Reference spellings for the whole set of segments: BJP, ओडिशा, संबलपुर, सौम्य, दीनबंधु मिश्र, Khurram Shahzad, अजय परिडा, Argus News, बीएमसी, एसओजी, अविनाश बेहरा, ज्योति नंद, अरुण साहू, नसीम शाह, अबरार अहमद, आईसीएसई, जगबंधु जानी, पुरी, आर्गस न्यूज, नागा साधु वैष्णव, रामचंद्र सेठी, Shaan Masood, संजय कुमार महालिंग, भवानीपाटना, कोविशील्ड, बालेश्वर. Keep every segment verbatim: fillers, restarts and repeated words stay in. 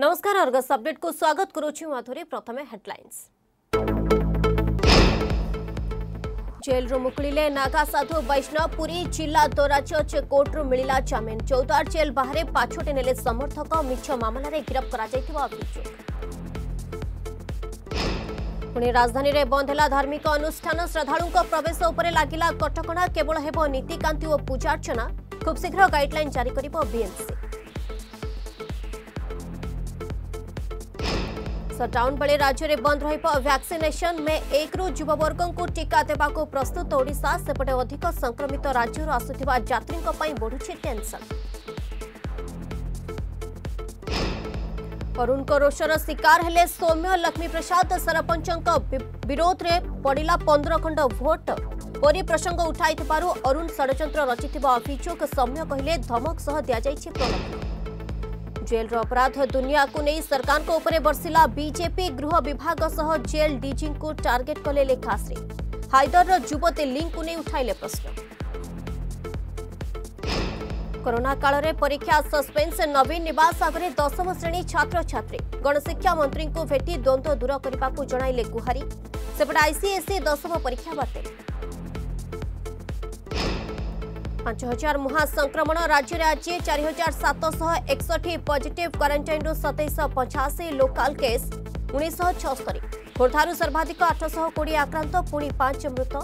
नमस्कार Argus update को स्वागत करुछि माथुरी प्रथमे हेडलाइंस। जेल रु मुकिले नागा साधु वैष्णव पुरी जिला दोराज कोर्ट रु मिला जामिन चौतार जेल बाहर पाछोटे नेले समर्थक मिछ मामला रे गिरफ्त करा जायतिबा अभियोग। पुणे राजधानी रे बंधला धार्मिक अनुष्ठान श्रद्धालु को प्रवेश उपरे लागिला कटकणा केवल हेबो नीतिकांति ओ पूजार्चना खूब शीघ्र गाइडलाइन जारी करिबो बीएमसी। सटडाउन बेले राज्य में बंद वैक्सीनेशन में एक रु युववर्ग को टीका देवा प्रस्तुत ओडिशा सेपटे अधिक संक्रमित राज्य आसुवा यात्री बढ़ुची टेंशन। अरुण रोषर शिकार हेले सौम्य लक्ष्मी प्रसाद सरपंच विरोध में पड़ा पंद्रह खंड भोट परी प्रसंग उठाई अरुण षड्यंत्र रचि अभियोग सौम्य कहले धमक सह दि जाइछि प्रलोभन। जेल अपराध दुनिया को नहीं सरकार को ऊपर बरसिला बीजेपी गृह विभाग सह जेल डीजी को टार्गेट कले लेखाश्री हायदर युवती लिंक को नहीं उठाइले प्रश्न। कोरोना काल रे परीक्षा सस्पेंस नवीन निवास आगे दशम श्रेणी छात्र छात्री गणशिक्षा मंत्री को भेटी द्वंद्व दूर करने को जणाइले गुहारी सेपटे आईसीएसई दशम परीक्षा बातिल। पांच हजार मुहा संक्रमण राज्य में आज चार हजार सातशह एकसठ पॉजिटिव क्वारंटाइन रु सतैश पचासी लोकाल केस उन्नीस छस्तरी खोर्धारू सर्वाधिक आठशह कोड़े आक्रांत पुणी पांच मृत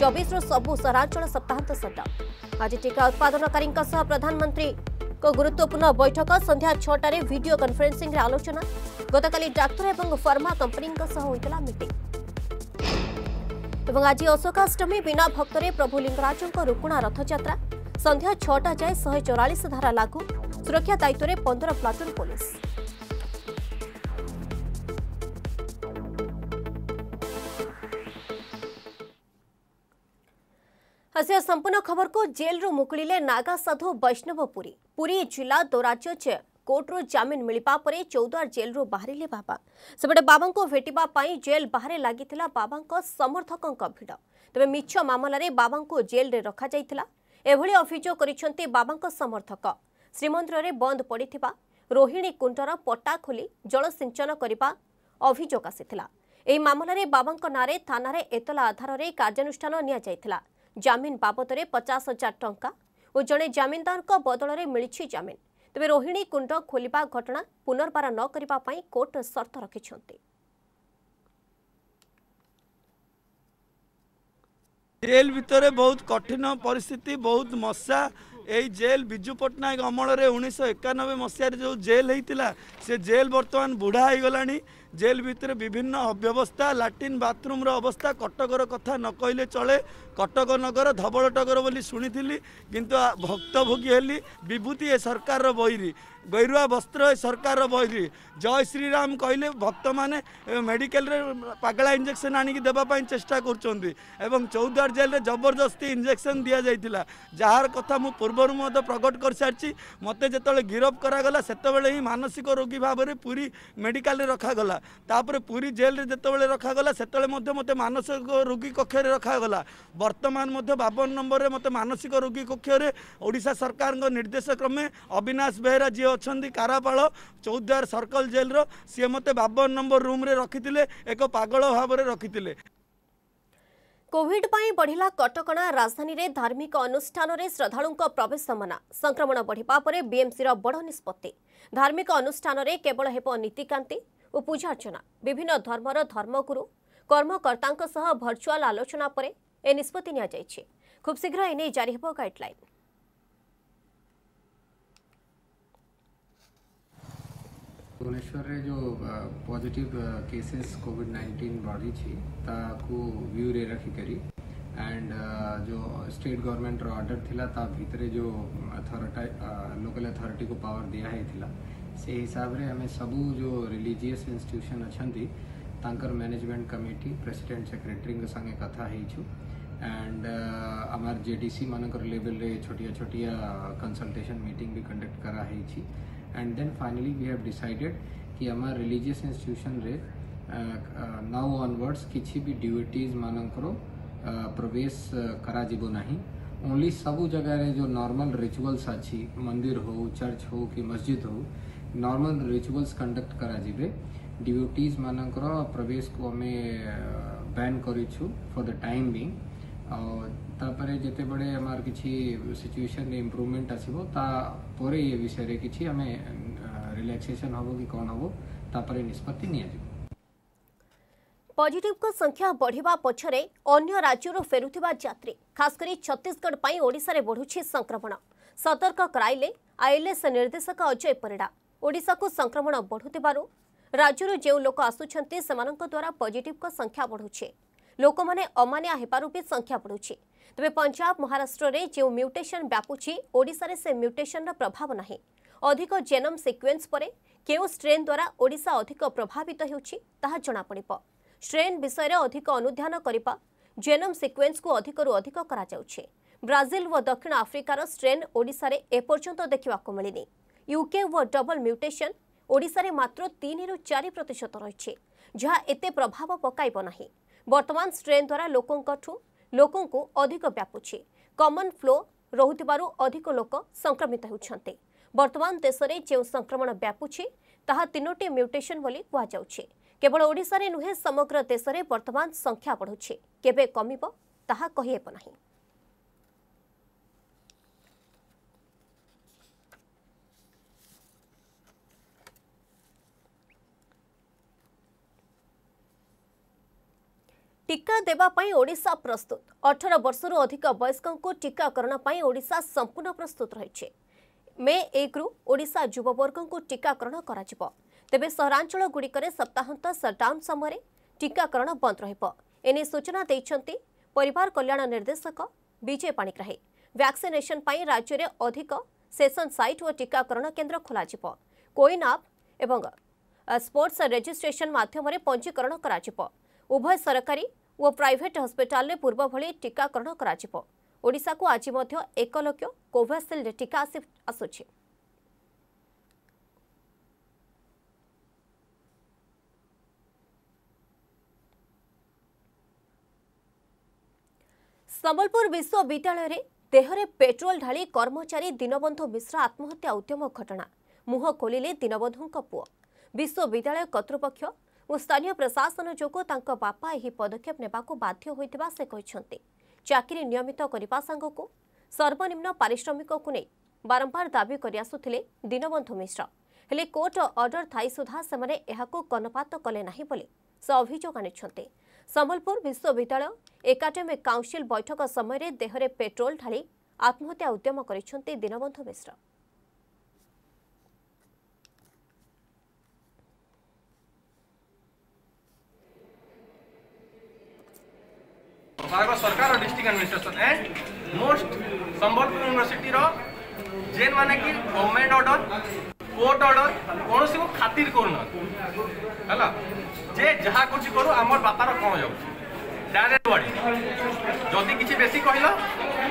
चौबीस रु सबू सहरांचल सप्ताहांत सटडाउन। आज टीका उत्पादनकारी प्रधानमंत्री गुरुत्वपूर्ण बैठक संध्या छटार वीडियो कॉन्फ्रेंसिंग आलोचना गतकाली डाक्टर और फार्मा कंपनी होता मीटिंग। आज अशोकाष्टमी बिना भक्त प्रभु लिंगराजों रुकुणा रथयात्रा संध्या छटा जाए शहे चौरालीस धारा लागू सुरक्षा दायित्व में पंद्रह प्लाटून पुलिस। आसे संपूर्ण खबर को जेल रु मुकिले नागा साधु वैष्णव पुरी पुरी जिला दोराज कोर्ट रो जामिन मिलवा परे चौदार जेल रु बाहरिले बाबा सेपटे बाबा को भेटिबा पाई जेल बाहर लागिथिला बाबा को समर्थकों का भिड़ तबे मिछ मामला रे बाबा को जेल रे रखा जाइथिला एभली अभियोग करिसंती बाबा को समर्थक। श्रीमंदिर रे बंद पड़िथिबा रोहिणी कुंडर पट्टा खोली जल सिंचन करिबा अभियोग आसीथिला। एही मामला रे बाबा को नारे थाना रे एतला आधार रे कार्यानुष्ठान निया जाइथिला। जामिन बाबत रे पचास हजार टंका और जड़े जामिनदार को बदल रे मिलिछि जामिन तबे रोहिणी कुंड खोलिबा घटना पुनर्बार न करिबा पाई कोर्ट शर्त रखिछन्ते। जेल भितरे बहुत कठिन परिस्थिति बहुत मशा ए जेल बिजू पट्टनायक अमल रे उन्नीस एकानबे मसीह जो जेल होता से जेल बर्तमान बुढ़ा हो गलानी। जेल भितर विभिन्न अव्यवस्था लाट्रिन बाथरूम अवस्था कटकर कथा न कहले चले। कटक नगर धबल टगर बोली शुणी किंतु भक्तभोगी हेली। विभूति ए सरकार बहिरी गैरुआ वस्त्र ए सरकार बहिरी जय श्री राम कहले भक्त माने मेडिकल रे पगला इंजेक्शन आनिकी देबापाई चेष्टा करछन्ती एवं चौदार जेल रे जबरदस्ती इंजेक्शन दिया जाइतिला जार कथा मु पूर्व मत प्रकट कर सारी। मत जो गिरफ कराला सेतबेले ही मानसिक रोगी भाव में पूरी मेडिकल रखागला तापर पूरी जेल रे जतबेले रखागला सेतबेले मध्ये मते मानसिक रोगी कक्ष रे रखागला। वर्तमान मध्ये बावन नंबर रे मते मानसिक रोगी कक्ष रे ओडिशा सरकार को निर्देश क्रमे अविनाश बेहरा जी अछंती कारापाल चौदार सर्कल जेल रो सी मते बावन नंबर रूम रे रखिथिले एक पागल भाव रे रखिथिले। कोविड पाई बढ़िला कटकणा राजधानी रे धार्मिक अनुष्ठान रे श्रद्धालु प्रवेश मना संक्रमण बढ़िबा परे बीएमसी रो बड़ निष्पत्ति। धार्मिक अनुष्ठान रे केवल हेबो नीतिकांति और पूजार्चना विभिन्न धर्मर धर्मगुरु कर्मकर्तांक सह भर्चुआल आलोचना परे ए निष्पत्ति निया जाइछि। खूब शीघ्र एने जारी हेबो गाइडलाइन। भुवनेश्वर रे जो पॉजिटिव केसेस कोविड नाइंटीन बढ़ी छी ताकू व्यू रे रखी करी एंड जो स्टेट गवर्नमेंट रो ऑर्डर थिला ता भीतरे जो अथॉरिटी लोकल अथॉरिटी को पावर दिया है थिला से हिसाब रे हमें सबू जो रिलीजियस इंस्टीट्यूशन अच्छी तांकर मैनेजमेंट कमिटी प्रेसिडेंट सेक्रेटरी के संगे कथा होइछु एंड आमार जेडीसी मानकर लेवल रे छोटिया छोटिया कंसल्टेशन मीटिंग भी कंडक्ट करा होइछि and then finally we have decided कि आमार रिलीजियस इंस्टीट्यूशन रे नाउ ऑनवर्ड्स किसी भी ड्यूटीज मानकर प्रवेश करा जीवो नाही। ओनली सबू जगह रे जो नॉर्मल रिचुअल्स अच्छी मंदिर हो चर्च हो कि मस्जिद हो नॉर्मल रिचुअल्स कंडक्ट कराजिबे डिवोटीज मानकर प्रवेश को आमे बैन करिछु फॉर द टाइम बीइंग तापर जेते बड़े हमार किसी सिचुएशन इम्प्रूवमेंट आसीबो ता परे ये विषय रे किसी हमें रिलैक्सेशन होबो कि कोन होबो तापर निष्पत्ति निया जइबो। पॉजिटिव को संख्या बढ़िया पछरे अन्य राज्यरो फेरुथिबा यात्री खास करी छत्तीसगढ़ पई ओडिसा रे बढ़ुछि संक्रमण सतर्क कराइले आईएलएस निर्देशक अजय परिडा। ओडिसा को संक्रमण बढ़ुथिबारु राज्य जो लोक आसुछंती सेमानंक द्वारा पॉजिटिव का संख्या बढ़ुछे लोक माने अमानिया हेपारु भी संख्या बढ़ुछे तबे पंजाब महाराष्ट्र रे जो म्यूटेशन व्यापुछी ओडिसा रे से म्यूटेशन रा प्रभाव नाही अधिक जेनम सिक्वेन्स परे केउ स्ट्रेन द्वारा ओडिसा अधिक प्रभावित हेउछी ताहा जणा पडिबो। स्ट्रेन विषय रे अधिक अनुध्यान करिबा जेनम सिक्वेन्स को अधिक रु अधिक करा जाउछे। ब्राजील व दक्षिण आफ्रिकार स्ट्रेन ओडिसा रे एपर्यंत देखिबा को मिलिनी। यूके व डबल म्यूटेशन ओडिसा रे मात्र तीन रु चार प्रतिशत रही जहाँ एते प्रभाव पकाइब नाही। वर्तमान स्ट्रेन द्वारा लोकंकठू लोकंकु अधिक व्यापुछि कॉमन फ्लो रहुतिबारु अधिक लोक संक्रमित होउछन्ते। वर्तमान देश में जो संक्रमण व्यापुछि ताहा तीनोटी म्यूटेशन बोली कहा जाउछि। केवल ओडिसा रे नुहे समग्र देश में वर्तमान संख्या बढ़ुछि केबे कमिबो ताहा कहि हेब नाही। टीका देबा पई ओडिसा प्रस्तुत अठारह वर्ष रु अधिक वयस्कों टीकाकरण पई ओडिसा संपूर्ण प्रस्तुत रही है। मे एक रु ओडिसा युववर्ग को टीकाकरण करा जिवो तेबे सहरांचल गुड़िकर सप्ताहांत सटडाउन समय टीकाकरण बंद रहिबो। एने सूचना दैछंती परिवार कल्याण निर्देशक विजय पाणिग्राही। वैक्सीनेशन पई राज्य रे अधिक सेशन साइट और टीकाकरण केन्द्र खोल जिवो। कोइन आप एवं स्पोर्ट्स रजिस्ट्रेशन माध्यम पंजीकरण करा जिवो। उभय सरकारी वो प्राइवेट हॉस्पिटल में पूर्व भली टीकाकरण करा जिवो। ओडिसा को आज मध्य एक लाख कोविशील्ड टीका आसुछि। संबलपुर विश्वविद्यालय रे देहरे पेट्रोल ढाली कर्मचारी दीनबंधु मिश्र आत्महत्या उद्यम घटना मुह खोलिले दीनबंधुक पुओ। विश्वविद्यालय कर्तृपक्ष और स्थानीय प्रशासन जोगो तांका बापा यह पदक्षेप नेबाको बाध्य होइतबा से कहिसंते। चाकरी नियमित करिबा संगको सर्वनिम्न पारिश्रमिक को नै बारंबार दाबी करियासुथिले दीनबंधु मिश्र हेले कोर्ट ऑर्डर थाई सुधा सेमाने एहाको कर्णपात कले नाही बोली से अभियोग आनिछन्ते। संबलपुर विश्वविद्यालय एकाडेमिक काउंसिल बैठक समय देहरे पेट्रोल ढाली आत्महत्या उद्यम करिसंते दीनबंधु मिश्र। सरकार और district administration and most संबलपुर university रो जेन माने कि गवर्नमेंट ऑर्डर कोर्ट ऑर्डर कौन सी को खातिर करना हला जे जहा कुछ करू हमर बापार कोन जाउ डायरेक्ट बॉडी जदी किछि बेसी कहिलो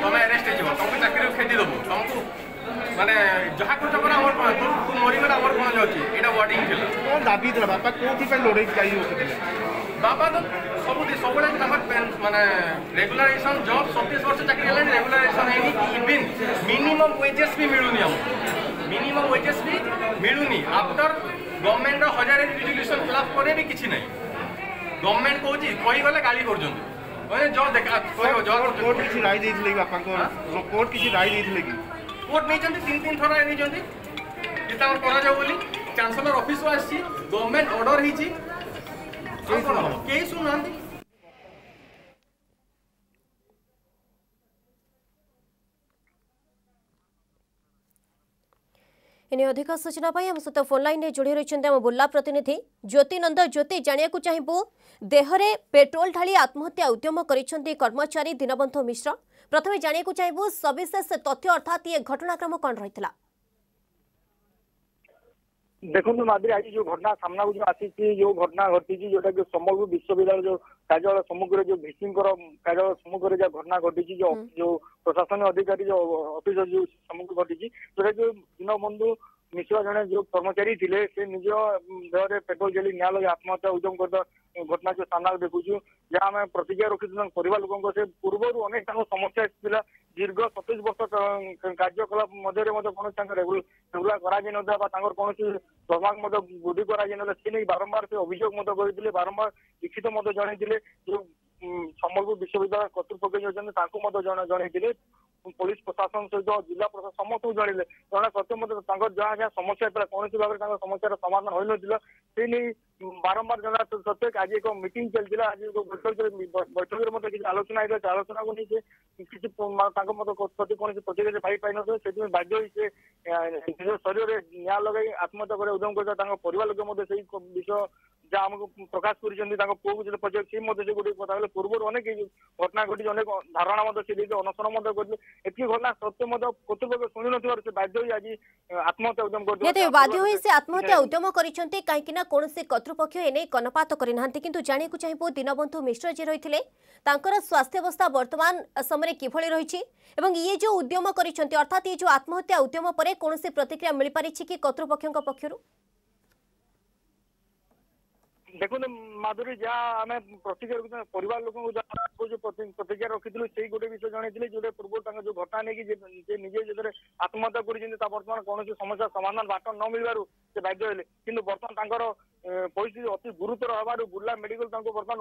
तमे अरेस्ट हे जइबो तमको चाकरी खेदी देबो तमको माने जहा कुछ करा हमर कोन तू मोरी में हमर कोन जाउ छी एटा वार्निंग दिला कोन दाबी दे बापा कोथि पे लड़ाई जाई होते बापा तो सब सब माने रेगुलराइजेशन जॉब सैंतीस वर्ष तक रेगुलराइजेशन इवन मिनिमम वेजेस भी मिलूनी हम मिनिमम वेजेस भी मिलूनी आफ्टर गवर्नमेंट हजार रिजोल्यूशन खिलाफ करे भी किसी नहीं गवर्नमेंट कहूँ कही गले गाली कर राय देते बापा कोर्ट किसी राय देते कि कोर्ट नहीं तीन तीन थर राय नहीं चांसलर ऑफिस आसी गवर्नमेंट ऑर्डर होई शुणुना इने अधिक सूचना पाई हम सहित फोन लाइन रे जोड़ी रहिसें हम बुल्ला प्रतिनिधि ज्योति नंद। ज्योति जानिया को चाहिबो देहरे पेट्रोल ढाली आत्महत्या उद्यम करिसें कर्मचारी दीनबंधु मिश्र प्रथमे जानिया को चाहिबो सविशेष तथ्य अर्थात ये घटनाक्रम कौन रहितला। देखो माधुरी आज जो घटना सामना को जो आसी जो घटना घटी जोटा कि संबलपुर विश्वविद्यालय जो कार्यालय सम्मुखें जो भीसी कार्यालय सम्मुखें जो घटना घटी जो जो प्रशासनिक अधिकारी जो अफिसर जो सम्मुख घटी जोटा कि दीनबंधु मिश्रा जड़े जो कर्मचारी थे से निज देह पेट्रोल जेली निया लगे आत्महत्या उद्यम कर घटना जो सामना देखुचु जहाँ आम प्रतिज्ञा रखीचुँ पर लोक से पूर्वर अनेक समस्या आसाला दीर्घ सतैश वर्ष कार्यकलाप मध्य कौन रेगुला कर कौन दरमाक वृद्धि कर बारंबार से अभियोग करते बारंबार लिखित जन जो सम्बलपुर विश्वविद्यालय कर्तृपक्ष जन पुलिस प्रशासन सहित जिला प्रशासन समस्त जन जना सत्य जहाँ जहाँ समस्या था कौन भाव में समस्या समाधान हो ना से नहीं बारंबार जना सत्य आज एक मीटिंग चलता आज एक बैठक बैठक में किसी आलोचना होता आलोचना को लेकिन किसी प्रति कौन प्रतिक्रिया पाई पाई ना से बाध्य से निज शरीर में निया लगे आत्महत्या कर उद्यम करता पर लोक से विषय जहाँ आमको प्रकाश कर पुओ को जो पचार सी से गोटे कथा पूर्व अनेक घटना घटी अनेक धारणा से अनशन करते एति घटना सत्य कर्तृपक्ष शुणु न बाध्य आज आत्महत्या उद्यम कर बाध्य से आत्महत्या उद्यम करते कहीं कौन से कर्तृपक्ष एने कर्णपात करना कितु जानकू चाहिए दीनबंधु मिश्र जी रही है स्वास्थ्यावस्था बर्तमान समय किभली रही ये जो उद्यम करते अर्थात ये जो आत्महत्या उद्यम पर कौन से प्रतिक्रिया मिल पारी कि कर्तृपक्ष पक्षर देखो माधुरी जहाँ आम प्रतिक्रिया पर लोक जो प्रतिक्रिया रखी से गोटे विषय जनते जो पूर्व जो घटना लेकिन निजे जो आत्महत्या कर कौन समस्या समाधान बाट न मिलू से बाध्य है कि बर्तमान परिस्थिति अति गुरुतर हबार बुर्ला मेडिकल बर्तमान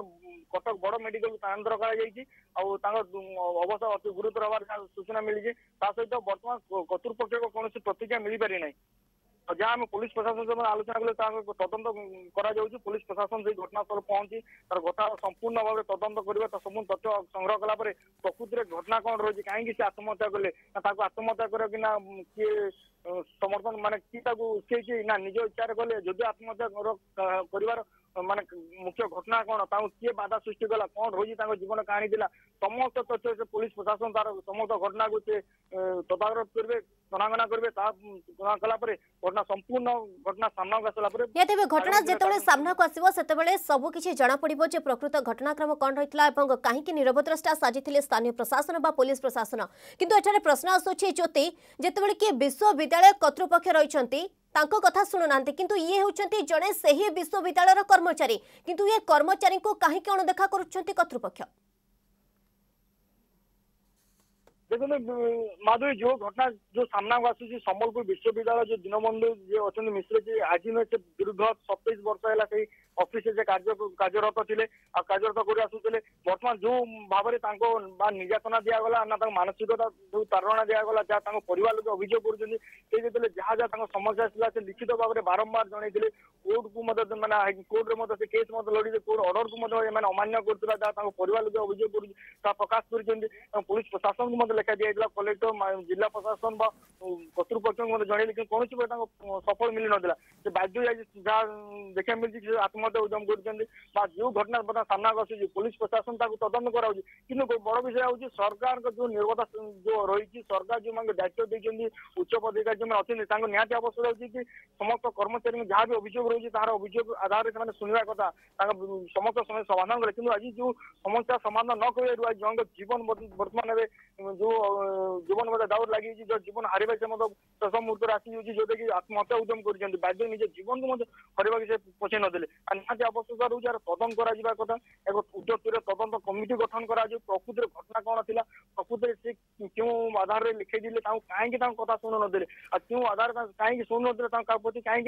कटक बड़ मेडिकल स्थानांतर करवस्था अति गुरुतर हबार सूचना मिली सहित बर्तमान कर्तृपक्ष को कौन प्रतिक्रिया मिल पारी ना जहाँ आम पुलिस प्रशासन से आलोचना कले तदंत कर पुलिस प्रशासन से घटनास्थल पहुंची तर घटना संपूर्ण भाव में तदंत करवा संपूर्ण तथ्य संग्रह कलापर प्रकृति में घटना कौन रही कहीं से आत्महत्या कले आत्महत्या कर किए समर्थन मानने किए उसे ना निज इच्छा कले जदि आत्महत्या कर माने मुख्य घटना कौन किए बाधा सृष्टि कला कौन रही जीवन कहानी थी समस्त तथ्य से पुलिस प्रशासन तार समस्त घटना को से तदारत करेंगे तनागना करेंगे तुना कलापर घटना संपूर्ण घटना सामना आसला तेज घटना जिते सामना को आसो से सबकि जनापड़ प्रकृत घटनाक्रम कौन रही है और कहीं निरवद्रष्टा साजिते स्थानीय प्रशासन व पुलिस प्रशासन किंतु एठारे प्रश्न आसूची ज्योति जितेबाला किए विश्वविद्यालय कर्तृपक्ष रही तांको कथा सुनुना किंतु ये होती जड़े से ही विश्वविद्यालय कर्मचारी किंतु ये कर्मचारी को कहीं अणदेखा करतृपक्ष देखो माधुरी जो घटना जो सामना को आसूस संबलपुर विश्वविद्यालय जो दीनबंधु जी अच्छा मिश्र जी आज नुहे से दीर्घ सतैश वर्ष है से अफिश से कार्यरत थे कार्यरत कर आसूले बर्तमान जो भाव में निर्यातना दिगला ना मानसिकता जो तारणा दिगला जहाँ पर लोग अभियोग कर जहाँ जहाँ समस्या आसाला से लिखित भाव में बारंबार जनते कोर्ट को मैंने कोर्ट से केस लड़ते कोर्ट अर्डर को अमान्य करा जहाँ पर लोग अभियोग कर प्रकाश कर पुलिस प्रशासन को लेखा दिया कलेक्टर जिला प्रशासन व कर्तृपक्ष जन कौन सफल मिल ना से बाध्य जहाँ देखा मिली आत्महत्या उद्यम कर जो घटना बता सामना आसूस पुलिस प्रशासन तदंत करा कि बड़ विषय हूँ सरकार जो निर्भरता जो रही सरकार जो दायित्व देखते उच्च पदाधिकारी जो अच्छा निहती आवश्यक होती कि समस्त कर्मचारी जहाँ भी अभियोग रही तार अभियोग आधार से शुणा कथा समस्त समय समाधान करें कि आज जो समस्या समाधान न कर आज जन जीवन बर्तमान जो जीवन बोले दाउर लगे जो जीवन हारे से मतलब शेष मुहूर्त आसी जोटा कि आत्महत्या उद्यम कर बाध्य निज जीवन को हरवाक से पछे नदे निहती आवश्यकता रोज तदंत करा कथा एक उच्चस्तरीय तदंत कमिटी गठन करा प्रकृति घटना कौन थी प्रकृति से क्यों आधार में लिखेदे कहीं कथा शुणु नदे क्यों आधार कहीं शुणु नदी कहीं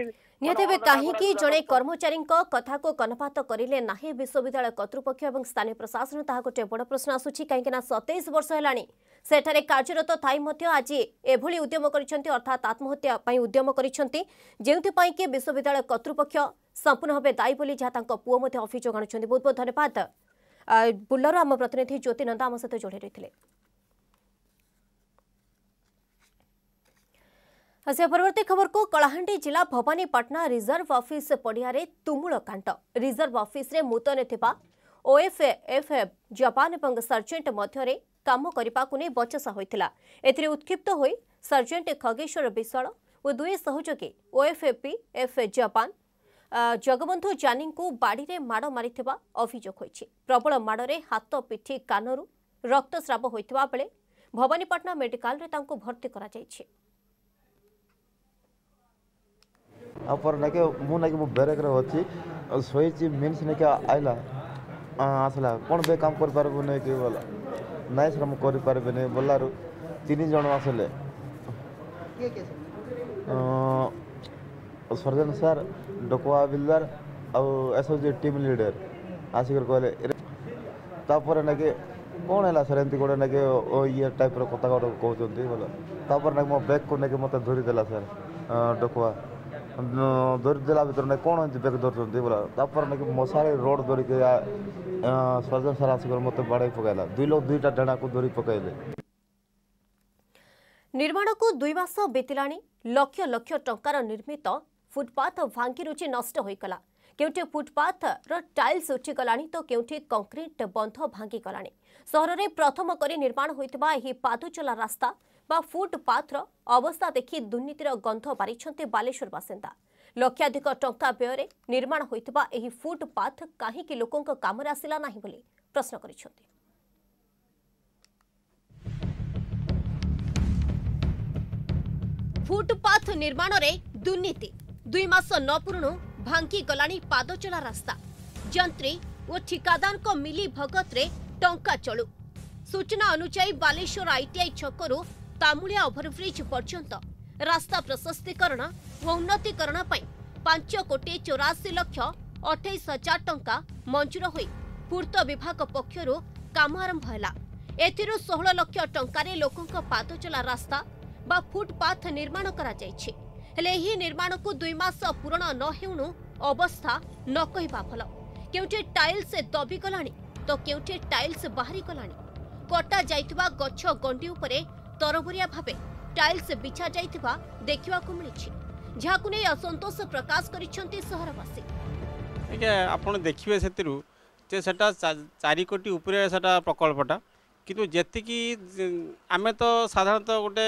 कहीं जड़े कर्मचारी कथा को कर्णपात करें ना विश्वविद्यालय कर्तृपक्ष और स्थानीय प्रशासन ताहा गोटे बड़ प्रश्न आसूची कहीं सतैश वर्ष है सेठारे कार्यरत थाई मध्य आज एभली उद्यम करिसेंती अर्थात आत्महत्या पई उद्यम करिसेंती जेउथि पई के विश्वविद्यालय कर्तृपक्ष संपूर्ण भाव दायी बोली जहाँ तांको पुओ मध्य अफिस जोगाणुछंती बहुत बहुत धन्यवाद बुल्लर आम प्रतिनिधि ज्योति नंदा आम सहित जोड़े रही है। से परवर्ती खबर को कलाहांडी जिला भवानीपाटना रिजर्व ऑफिस पड़िया तुमुल कांड रिजर्व ऑफिस रे मुतन थिबा ओएफएफ जापान और सर्जेंट मध्य काम करने बचसा होता एथिरे उत्क्षिप्त हो सर्जेंट खगेश्वर विश्वाल और दुई सहयोगी ओएफएपी एफ जापान जगबंधु जानी को बाड़ी में माड़ मारी अभियोग होइछि प्रबल माड़े हाथ पिठी कानूर रक्तस्राव होता बेले भवानीपाटना मेडिकल रे तांको भर्ती करा जाइछि। पर नाके मुझे मो बेरेक अच्छी सोई मीनस नाकि आईला आसला कौन बे काम कर कि बोला ना सर मुझे करें बोलार तीन जन आसले सर्जन सर डकुआ बिल्डर और एसओजी टीम लीडर आसिक कहलेपर ना कि कौन है सर एमती गोटे ना कि ये टाइप रहा गोटे कहते बोला तापर ना मो बैग को लेकिन मत धरीदेला सर डकुआ धरीदेला भर ना कौन बैग धरती बोला तापर ना कि मशारी रोड धरिक सर्जन सर आसिक मत बाड़े पकड़ा दुई लोग दुईटा डेणा को धरी पकड़े। निर्माण को दुई मास बीतला लक्ष लक्ष टंकार निर्मित फुटपाथ भांगी रुचि नष्ट होइकला केउटे फुटपाथ रो टाइल्स उठिगलानी तो केउटे कंक्रीट बंध भांगी गलानी। शहर रे प्रथम करी निर्माण होइतबा एही पादुचला रास्ता बा फुटपाथ रो अवस्था देखि दुर्नीतिर गंध बारिछन्ते बालेश्वर बासिंदा। लक्षाधिक टंका व्यय रे निर्माण होइतबा एही फुटपाथ काहे कि लोकंक कामरा आसिला नाही बोली प्रश्न करिछन्ते। फुटपाथ निर्माण रे दुर्नीति दुई मास न पुरणु भांगी गलानी पादचला रास्ता जंत्री और ठिकादार को मिली भगत रे टंका चलू। सूचना अनुसार बालेश्वर आईटीआई छकरू तामुलिया ओभरब्रिज पर्यंत रास्ता प्रशस्तीकरण और उन्नतीकरण पांच कोटी चौराशी लक्ष अठाईस हजार टंका मंजूर होई पूर्त विभाग पक्षरू काम आरंभ हैला। एथिरू सोलह लक्ष टंका रे लोकंक पादचला रास्ता बा फुटपाथ निर्माण करा जायछि हेले ही निर्माण को दुई मास पूर्ण न हेउनु अवस्था न कहिबा भल। केउटे टाइल्स दबी गलाणी तो केउटे टाइल्स बाहरी गलाणी। कटा जायतिबा गच्छ गंडी उपरे तरबुरिया भाबे टाइल्स बिछा जायतिबा देखिबा को मिलिछि जाहाकु नै असंतोष प्रकाश करिसथि शहरवासी। एटा आपण देखिबे सेतिरु जे सेटा चार कोटी उपरे सेटा प्रकल्पटा किंतु जेतिकी आमे तो साधारणत गोटे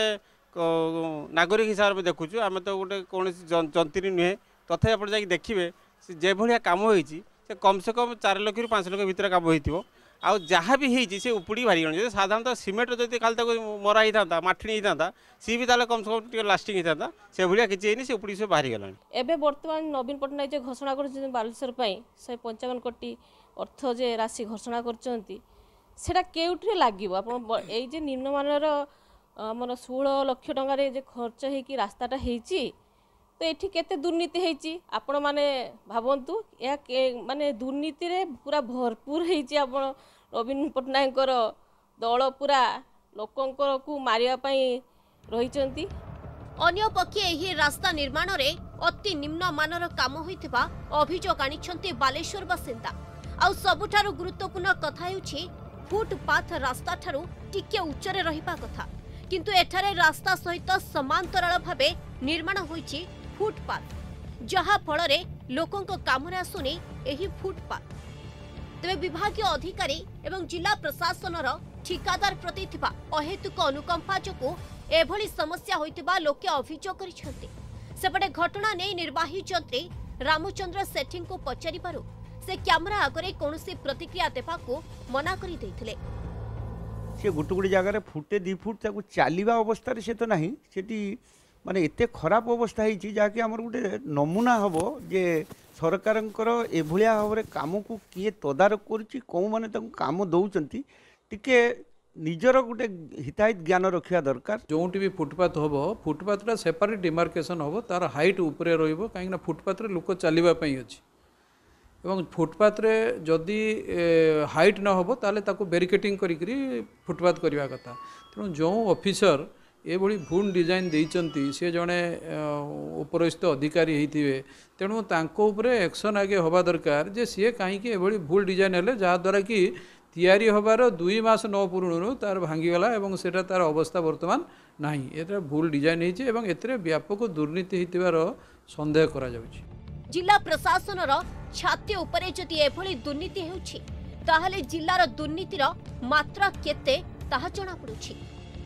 नागरिक हिसाब से देखुचु आम तो गोटे कौन जंत्री नुहे तथापि आप जाकि देखिए जे भाया कम हो कम से कम चार लक्ष रु पांच लक्ष भर कम हो आउ जहाँ भी होती से उपड़ी भारी गण साधारणतः सीमेंट जब खाली मराई था मठिणी होता सी भी कम से कम लास्टिंग होता से भाया किसी से उपड़ी सब बाहरी गलानी। एवं बर्तमान नवीन पट्टनायक जो घोषणा कर बालेश्वर से पंचावन कोटी अर्थ जे राशि घोषणा करें लगे आप निम्नमान आमर सोलह लक्ष टंकारे जे खर्च होगी रास्ताटा होती तो ये केते दुर्नीति होती आपण मैंने भावतु या माने दुर्नीति रे पूरा भरपूर होती। आप नवीन पट्टनायक दल पूरा लोकंकर को मारियापाई रही अन्यपक्षे यही रास्ता निर्माण रे अति निम्नमानर काम होता अभियोग आनिछन्ते बालेश्वर बासिंदा। आउ सबुठारु गुरुत्वपूर्ण कथा हेउछि फुटपाथ रास्ता ठारु टिके उच्चरे रहिबा कथा किंतु एठारे रास्ता सहित समांतराल भावे निर्माण होइछि फुटपाथ जहा फल रे लोकंक कामरा आसुनी एही फुटपाथ। तबे विभागीय अधिकारी एवं जिला प्रशासन रो ठिकादार प्रति थिबा अहेतुक अनुकंपा जोगु एभली समस्या होइतिबा लोके अभियोग करिसथि। सेपटे घटना नै निर्वाही जंत्री रामचंद्र सेठी को पचारिबारु से कैमरा आगे कौन प्रतिक्रिया देवा को मना करी देथिले। सी गोटे गोटे जगार फुटे दी फुट चलवा अवस्था से तो ना सीटी माने एत खराब अवस्था होती जहाँकि आम गोटे नमूना हम जे सरकार एभलिया भाव में कम को किए तदारक करम दौरान टी निजर गोटे हिताहित ज्ञान रखा दरकार। जो भी फुटपाथ हम फुटपाथा सेपरेट डिमार्केसन हम तार हाइट उपरे रही कहीं फुटपाथ लोक चलवाई अच्छी एवं फुटपाथ रे जदि हाइट न हो ताले ताको बेरिकेटिंग करी फुटपाथ करवा कथा। तेणु जो ऑफिसर ये भूल डिजाइन देइचंती से जड़े उपरिस्थ अधिकारी होते तेणु तांको उपरे एक्शन आगे हवा दरकार जे सी कहीं भूल डिजाइन हेले जहाद्वारा कि तैयारी हबार दुई मास न पूर्ण तार भांगीगला एवं सेटा तार अवस्था वर्तमान नहीं ये भूल डिजाइन होती व्यापक दुर्नीति होइतिबार संदेह करा जाउछि। जिला प्रशासन छाती उपरे जदि एभली दुर्नीति हेउछि ताहले जिल्लार दुर्नीतिर मात्रा केते ताहा जणा पडुछि।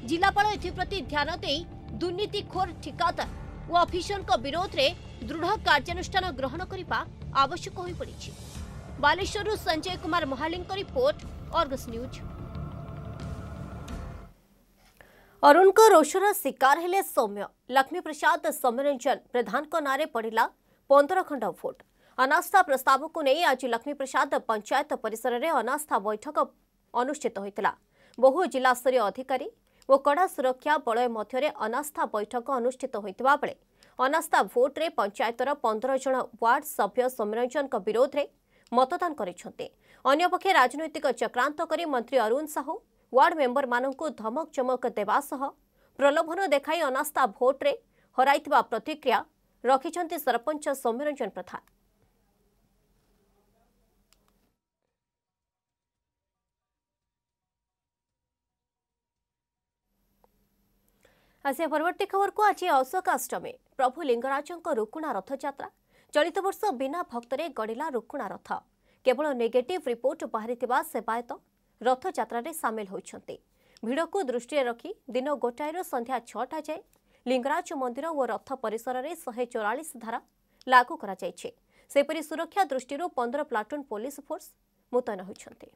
जिलापाल एथिप्रति ध्यान देई दुर्नीतिखोर ठिकादार ओ अफिसरक विरोध रे दृढ़ कार्यानुष्ठान ग्रहण करबा आवश्यक होई पडिछि। बालेश्वरु संजय कुमार महालिंग report आर्गस न्यूज। Arun को रोषर शिकार हेले सौम्य लक्ष्मी प्रसाद सौम्यरंजन प्रधान को नारे पड़िला पंद्रह घंटा भोट अनास्था प्रस्ताव को नहीं आज लक्ष्मी प्रसाद पंचायत परिसर में अनास्था बैठक अनुष्ठित होता। बहु जिला स्तरीय अधिकारी और कड़ा सुरक्षा बलय मध्य अनास्था बैठक अनुष्ठित होता बेले अनास्था भोट्रे पंचायतर पंद्रह जन वार्ड सभ्य सौम्यरंजन विरोध में मतदान करपक्षे राजनैतिक चक्रांत कर मंत्री अरुण साहू वार्ड मेंबर मानक धमक चमक देवा सह प्रलोभन देखाई अनास्था भोट्रे हराइथिबा प्रतिक्रिया रखिछन्ति सरपंच सौम्यरंजन प्रधान। आज परवर्ती खबर को आज अशोकाष्टमी प्रभु लिंगराजों रुकुणा रथ यात्रा चलित वर्ष बिना भक्तरे गड़िला रुकुणा रथ केवल नेगेटिव रिपोर्ट बाहरी सेवायत रथ यात्रा सामिल होती। भिड़ को दृष्टि रखी दिन गोटाए संध्या छटा जाए लिंगराज मंदिर और रथ परिसर में शहे चौरालीस धारा लागू करापरी सुरक्षा दृष्टि पंद्रह प्लाटून पुलिस फोर्स मुतयन होती।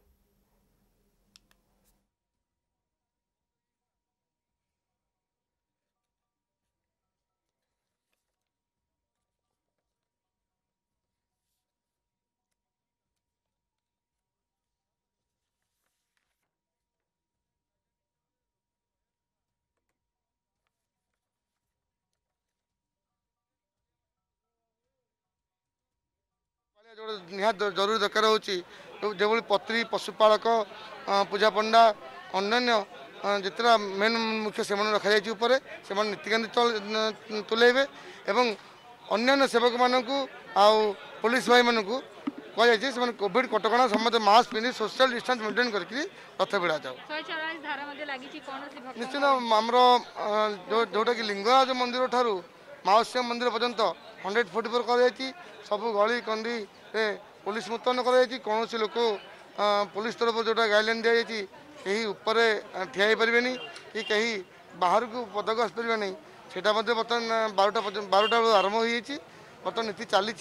निहात जरूर दरकार हो पत्री पशुपालक पूजा पंडा अन्न्य जितना मेन मुख्य से रखा जाए से नीतिकांति तुलेबे एवं अन्न्य सेवक मानक पुलिस भाई मानक कह से कोविड कटका समस्त मास्क पिंधि सोशल डिस्टेंस मेंटेन करके रथ भिड़ा जाओ निश्चित आमर जो जोटा कि लिंगराज मंदिर ठारू माओस्या मंदिर पर्यंत हंड्रेड फोर्टी फोर कर सब गली कंदी पुलिस मुतयन कर लोक पुलिस तरफ जोटा गाइडलाइन दी जाए कहीं उपर ठिया हो पारे कि कहीं बाहर को पदक आसपारे ना से बर्तमान बारटा बारटा बेलू आरंभ हो बर्तमान नीति चली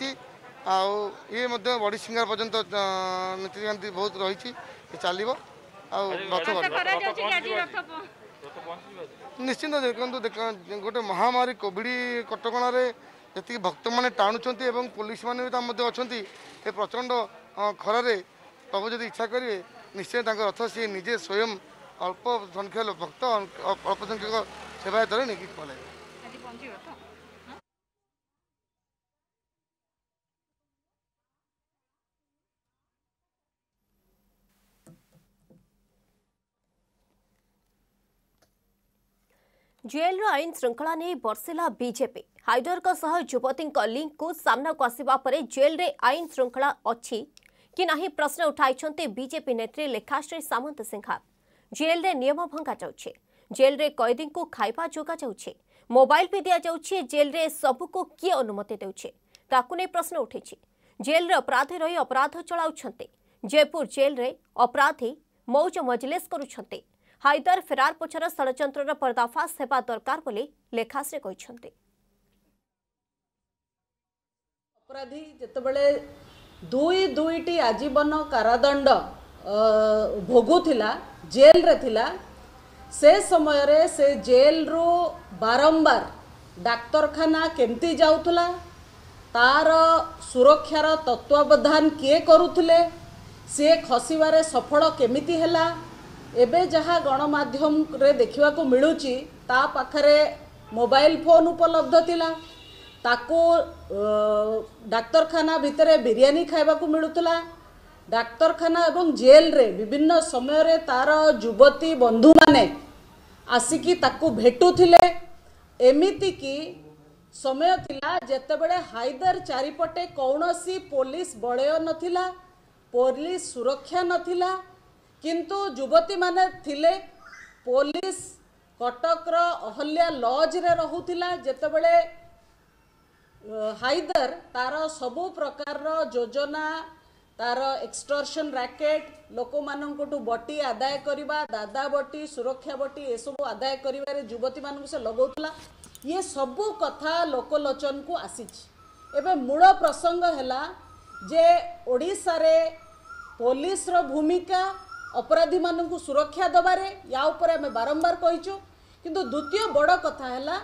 ये बड़ी सिंगार पर्यंत नीतिकांति बहुत रही चलो आ निश्चिंत देखते गोटे महामारी कोविड कटका जी भक्त मैंने टाणुंट पुलिस मैंने अच्छा ये प्रचंड खर प्रभु जब इच्छा करेंगे निश्चय रथ सी निजे स्वयं अल्प संख्यक भक्त अल्प संख्यक सेवायत नहीं पल जेल आईन श्रृंखला नहीं बर्षिला बीजेपी हाइडर युवती लिंक को सामना को आसवा पर जेल रे आईन श्रृंखला अच्छी कि नहीं प्रश्न उठाई बीजेपी नेत्री लेखाश्री सामंत सिंघार। जेल रे नियम भंगा जाउछे जेल रे कैदी को खाइबा जोगा जाउछे मोबाइल भी दिया जाउछे जेल रे सबु को किए अनुमति देउछे ताकु ने प्रश्न उठेछि। जेल रे अपराधी रही अपराध चलाउछन्ते जयपुर जेल रे अपराधी मौज मजलिस करूछन्ते हाइदर फेरार पछर षड़यंत्र पर्दाफाश होगा दरकार बोली लेखाश्री कहते। अपराधी जेतबेले दुई दुईटी आजीवन कारादंड भोगुला जेल रे थिला से समय रे से जेल रो बारंबार डाक्तरखाना केमती जाउथला तार सुरक्षार तत्वावधान किए करुथले से खसिबारे सफल केमिति हैला एबे जहाँ गणमाध्यम रे देखा मिलूची ता पाखरे मोबाइल फोन उपलब्ध थिला ताको डाक्तरखाना भितरे बिरियानी खाइबा को मिलूला डाक्तरखाना एवं जेल रे विभिन्न समय रे तार युवती बंधु माने आसिकी ताको भेटुथिले एमिति की समय थिला जेतेबेले हाइदर चारिपटे कौनसी पुलिस बलय नथिला पुलिस सुरक्षा नथिला किंतु युवती माने थिले पुलिस कटक रो अहल्या लॉज रे रहुथिला जेतेबेले हाइदर तार सबु प्रकार रो योजना तार एक्सटॉर्शन रैकेट लोक मानू बटी आदाय करिबा दादा बटी सुरक्षा बटी ए सब आदाय करिबारे युवती मानू से लगाउथला ये सबु कथा लोकलोचन को आसीछ। एबे मूल प्रसंग हैला जे ओडिसा रे पुलिस रो भूमिका अपराधी मानू सुरक्षा दबारे या आम बारंबार कहीचु किंतु द्वितीय बड़ कथा हैला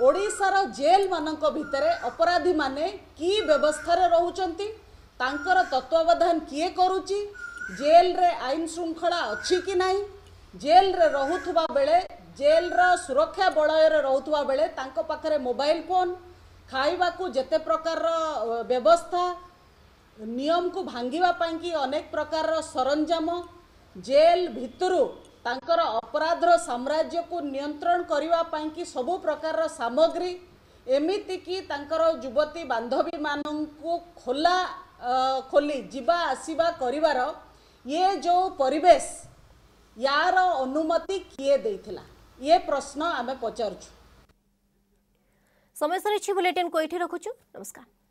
ओडिशार जेल मानक भितर अपराधी माने की व्यवस्था रे रहउचंती, तांकर तत्वावधान किए करूची, जेल रे आईन श्रृंखला अच्छी कि नहीं, जेल रे रहुथुबा बेले जेल रा सुरक्षा बलय रे रहुथुबा बेले तांको पाखरे मोबाइल फोन, खाइबा को जेते प्रकार व्यवस्था, नियम को भांगीबा पाई कि अनेक प्रकार सरंजाम, जेल भितरु तांकर अपराध साम्राज्य को नियंत्रण करने पाई सबु प्रकार सामग्री, एमिति कि तांकर युवती बांधवी मानंकु खोला खोली जीवा आसवा करिवार ये जो परिवेश यार अनुमति किए देथिला, ये प्रश्न आमे पचारछु। समय सरिछि बुलेटिन को एठी रखुछु। नमस्कार।